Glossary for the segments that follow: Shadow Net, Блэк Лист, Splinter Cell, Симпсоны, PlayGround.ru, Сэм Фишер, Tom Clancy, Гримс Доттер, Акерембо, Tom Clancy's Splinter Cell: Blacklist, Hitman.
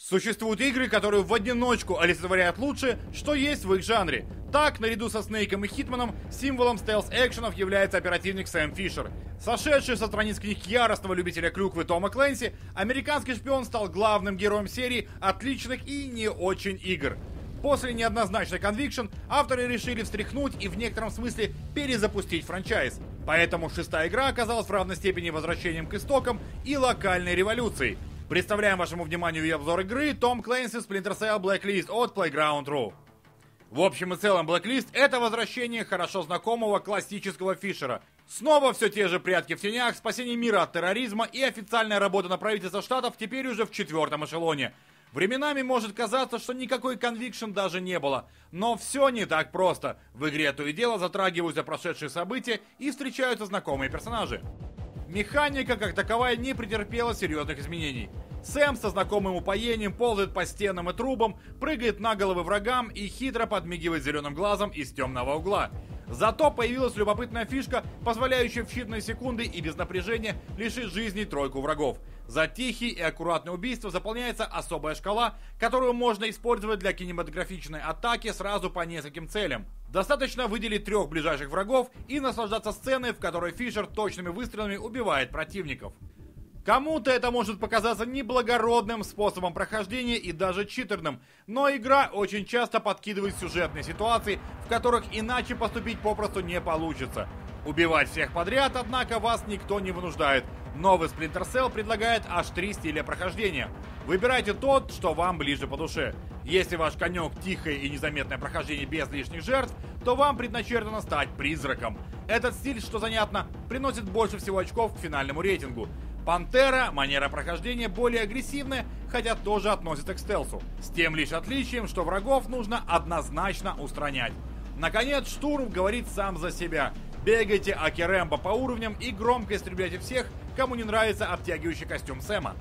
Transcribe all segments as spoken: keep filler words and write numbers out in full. Существуют игры, которые в одиночку олицетворяют лучше, что есть в их жанре. Так, наряду со Снейком и Хитманом, символом стелс-экшенов является оперативник Сэм Фишер. Сошедший со страниц книг яростного любителя клюквы Тома Клэнси, американский шпион стал главным героем серии отличных и не очень игр. После неоднозначной Conviction авторы решили встряхнуть и в некотором смысле перезапустить франчайз. Поэтому шестая игра оказалась в равной степени возвращением к истокам и локальной революцией. Представляем вашему вниманию и обзор игры Tom Clancy's Splinter Cell: Blacklist от Playground точка ру. В общем и целом, Blacklist — это возвращение хорошо знакомого классического Фишера. Снова все те же прятки в тенях, спасение мира от терроризма и официальная работа на правительство штатов теперь уже в четвертом эшелоне. Временами может казаться, что никакой Conviction даже не было. Но все не так просто. В игре то и дело затрагиваются прошедшие события и встречаются знакомые персонажи. Механика как таковая не претерпела серьезных изменений. Сэм со знакомым упоением ползает по стенам и трубам, прыгает на головы врагам и хитро подмигивает зеленым глазом из темного угла. Зато появилась любопытная фишка, позволяющая в считанные секунды и без напряжения лишить жизни тройку врагов. За тихие и аккуратные убийства заполняется особая шкала, которую можно использовать для кинематографичной атаки сразу по нескольким целям. Достаточно выделить трех ближайших врагов и наслаждаться сценой, в которой Фишер точными выстрелами убивает противников. Кому-то это может показаться неблагородным способом прохождения и даже читерным, но игра очень часто подкидывает сюжетные ситуации, в которых иначе поступить попросту не получится. Убивать всех подряд, однако, вас никто не вынуждает. Новый Splinter Cell предлагает аж три стиля прохождения. Выбирайте тот, что вам ближе по душе. Если ваш конек — тихое и незаметное прохождение без лишних жертв, то вам предначертано стать призраком. Этот стиль, что занятно, приносит больше всего очков к финальному рейтингу. Пантера — манера прохождения более агрессивная, хотя тоже относится к стелсу. С тем лишь отличием, что врагов нужно однозначно устранять. Наконец, штурм говорит сам за себя. Бегайте Акерембо по уровням и громко истребляйте всех, кому не нравится обтягивающий костюм Сэма.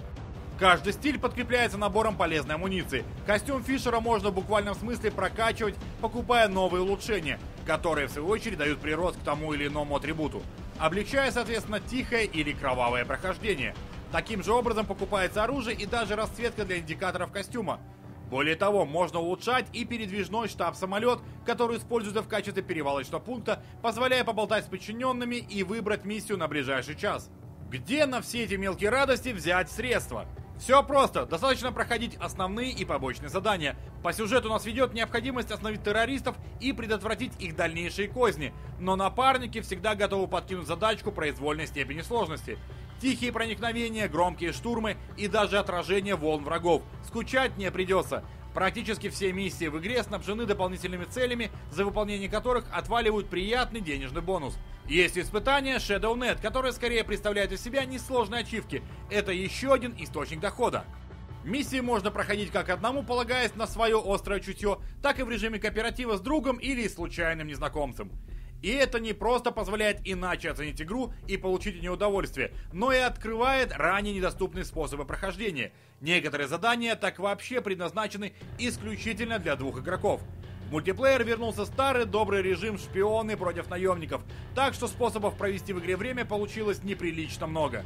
Каждый стиль подкрепляется набором полезной амуниции. Костюм Фишера можно в буквальном смысле прокачивать, покупая новые улучшения, которые в свою очередь дают прирост к тому или иному атрибуту, облегчая, соответственно, тихое или кровавое прохождение. Таким же образом покупается оружие и даже расцветка для индикаторов костюма. Более того, можно улучшать и передвижной штаб-самолет, который используется в качестве перевалочного пункта, позволяя поболтать с подчиненными и выбрать миссию на ближайший час. Где на все эти мелкие радости взять средства? Все просто, достаточно проходить основные и побочные задания. По сюжету нас ведет необходимость остановить террористов и предотвратить их дальнейшие козни, но напарники всегда готовы подкинуть задачку произвольной степени сложности. Тихие проникновения, громкие штурмы и даже отражение волн врагов. Скучать не придется. Практически все миссии в игре снабжены дополнительными целями, за выполнение которых отваливают приятный денежный бонус. Есть испытание Shadow Net, которое скорее представляет из себя несложные ачивки. Это еще один источник дохода. Миссии можно проходить как одному, полагаясь на свое острое чутье, так и в режиме кооператива с другом или случайным незнакомцем. И это не просто позволяет иначе оценить игру и получить от нее удовольствие, но и открывает ранее недоступные способы прохождения. Некоторые задания так вообще предназначены исключительно для двух игроков. В мультиплеер вернулся старый добрый режим «Шпионы против наемников», так что способов провести в игре время получилось неприлично много.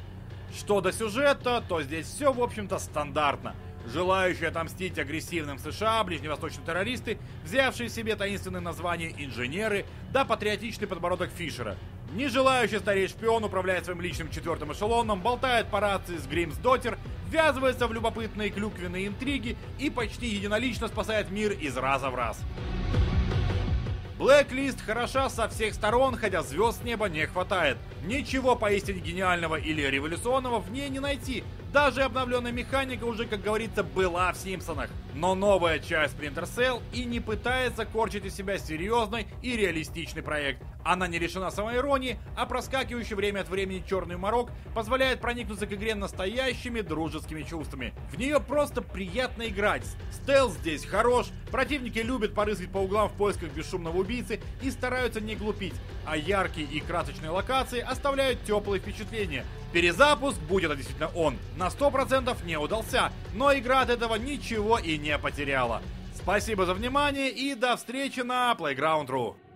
Что до сюжета, то здесь все, в общем-то, стандартно. Желающие отомстить агрессивным США, ближневосточные террористы, взявшие себе таинственное название инженеры, да патриотичный подбородок Фишера. Не желающий старей шпион управляет своим личным четвертым эшелоном, болтает по рации с Гримс Доттер, ввязывается в любопытные клюквенные интриги и почти единолично спасает мир из раза в раз. Blacklist хороша со всех сторон, хотя звезд с неба не хватает. Ничего поистине гениального или революционного в ней не найти. Даже обновленная механика уже, как говорится, была в Симпсонах. Но новая часть Splinter Cell и не пытается корчить из себя серьезный и реалистичный проект. Она не лишена самоиронии, а проскакивающий время от времени черный морок позволяет проникнуться к игре настоящими дружескими чувствами. В нее просто приятно играть. Стелс здесь хорош, противники любят порыскать по углам в поисках бесшумного убийства и стараются не глупить, а яркие и красочные локации оставляют теплые впечатления. Перезапуск, будь это действительно он, на сто процентов не удался, но игра от этого ничего и не потеряла. Спасибо за внимание и до встречи на Playground точка ру.